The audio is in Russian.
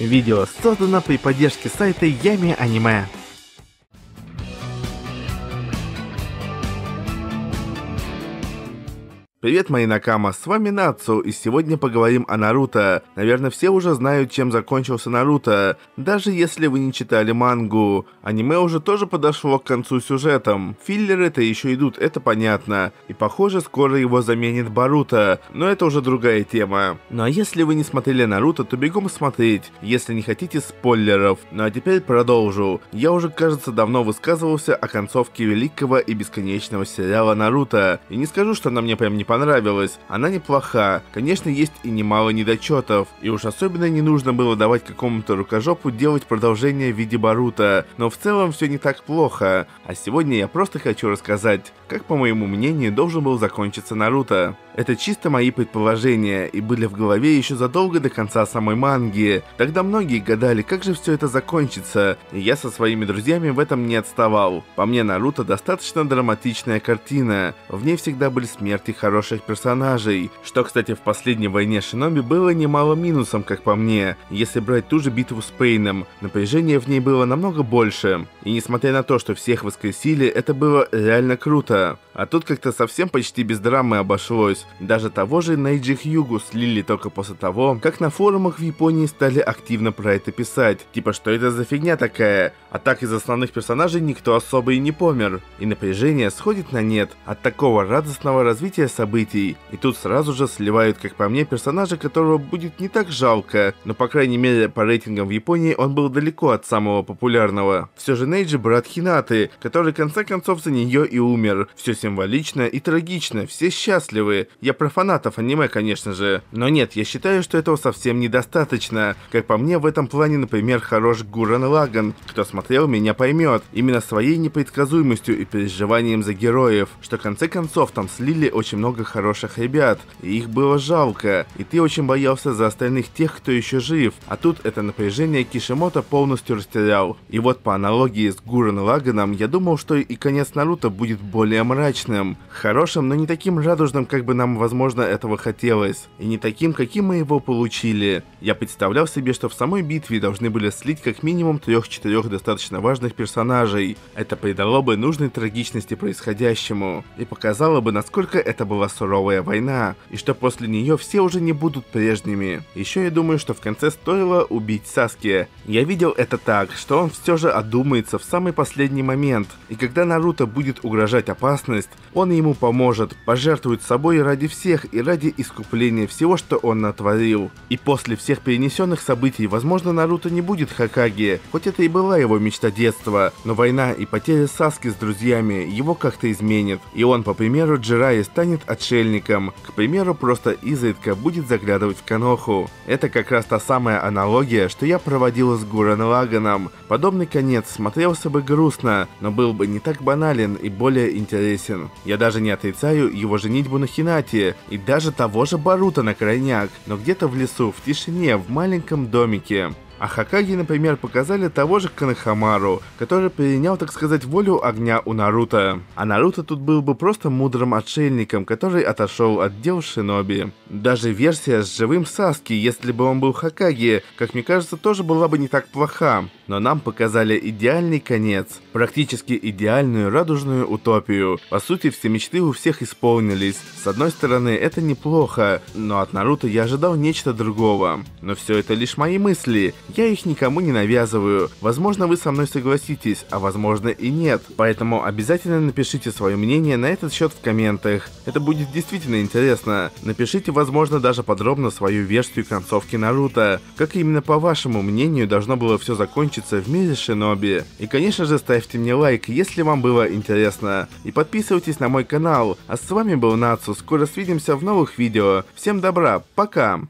Видео создано при поддержке сайта Yummy Anime. Привет, мои Накама, с вами Нацу, и сегодня поговорим о Наруто. Наверное, все уже знают, чем закончился Наруто, даже если вы не читали мангу. Аниме уже тоже подошло к концу сюжетом. Филлеры-то еще идут, это понятно. И похоже, скоро его заменит Боруто, но это уже другая тема. Ну а если вы не смотрели Наруто, то бегом смотреть, если не хотите спойлеров. Ну а теперь продолжу. Я уже, кажется, давно высказывался о концовке великого и бесконечного сериала Наруто. И не скажу, что она мне прям не понравилась, она неплоха, конечно, есть и немало недочетов, и уж особенно не нужно было давать какому-то рукожопу делать продолжение в виде Боруто, но в целом все не так плохо, а сегодня я просто хочу рассказать, как, по моему мнению, должен был закончиться Наруто. Это чисто мои предположения, и были в голове еще задолго до конца самой манги. Тогда многие гадали, как же все это закончится, и я со своими друзьями в этом не отставал. По мне, Наруто достаточно драматичная картина, в ней всегда были смерти хороших персонажей, что, кстати, в последней войне Шиноби было немало минусом, как по мне. Если брать ту же битву с Пейном, напряжение в ней было намного больше, и несмотря на то, что всех воскресили, это было реально круто. А тут как-то совсем почти без драмы обошлось. Даже того же Нейджи Хьюгу слили только после того, как на форумах в Японии стали активно про это писать. Типа, что это за фигня такая? А так из основных персонажей никто особо и не помер. И напряжение сходит на нет от такого радостного развития событий. И тут сразу же сливают, как по мне, персонажа, которого будет не так жалко. Но, по крайней мере, по рейтингам в Японии он был далеко от самого популярного. Все же Нейджи брат Хинаты, который в конце концов за нее и умер. Все символично и трагично, все счастливы. Я про фанатов аниме, конечно же. Но нет, я считаю, что этого совсем недостаточно. Как по мне, в этом плане, например, хорош Гурен Лаган. Кто смотрел, меня поймет. Именно своей непредсказуемостью и переживанием за героев. Что в конце концов там слили очень много хороших ребят. И их было жалко. И ты очень боялся за остальных тех, кто еще жив. А тут это напряжение Кишимото полностью растерял. И вот по аналогии с Гурен Лаганом, я думал, что и конец Наруто будет более мрачным. Хорошим, но не таким радужным, как бы нам, возможно, этого хотелось, и не таким, каким мы его получили. Я представлял себе, что в самой битве должны были слить как минимум 3-4 достаточно важных персонажей. Это придало бы нужной трагичности происходящему, и показало бы, насколько это была суровая война, и что после нее все уже не будут прежними. Еще я думаю, что в конце стоило убить Саске. Я видел это так, что он все же одумается в самый последний момент, и когда Наруто будет угрожать опасность, он ему поможет, пожертвует собой ради всех и ради искупления всего, что он натворил. И после всех перенесенных событий, возможно, Наруто не будет Хокаге, хоть это и была его мечта детства, но война и потеря Саске с друзьями его как-то изменит, и он, по примеру Джирайя, станет отшельником, к примеру, просто изредка будет заглядывать в Коноху. Это как раз та самая аналогия, что я проводила с Гурен Лаганом. Подобный конец смотрелся бы грустно, но был бы не так банален и более интересен. Я даже не отрицаю его женитьбу на Хинате и даже того же Боруто на крайняк, но где-то в лесу, в тишине, в маленьком домике. А Хокаге, например, показали того же Канахамару, который перенял, так сказать, волю огня у Наруто. А Наруто тут был бы просто мудрым отшельником, который отошел от дел Шиноби. Даже версия с живым Саске, если бы он был Хокаге, как мне кажется, тоже была бы не так плоха. Но нам показали идеальный конец, практически идеальную радужную утопию. По сути, все мечты у всех исполнились. С одной стороны, это неплохо, но от Наруто я ожидал нечто другого. Но все это лишь мои мысли. Я их никому не навязываю, возможно, вы со мной согласитесь, а возможно и нет. Поэтому обязательно напишите свое мнение на этот счет в комментах, это будет действительно интересно. Напишите, возможно, даже подробно свою версию концовки Наруто, как именно по вашему мнению должно было все закончиться в мире Шиноби. И конечно же ставьте мне лайк, если вам было интересно, и подписывайтесь на мой канал. А с вами был Нацу, скоро свидимся в новых видео, всем добра, пока!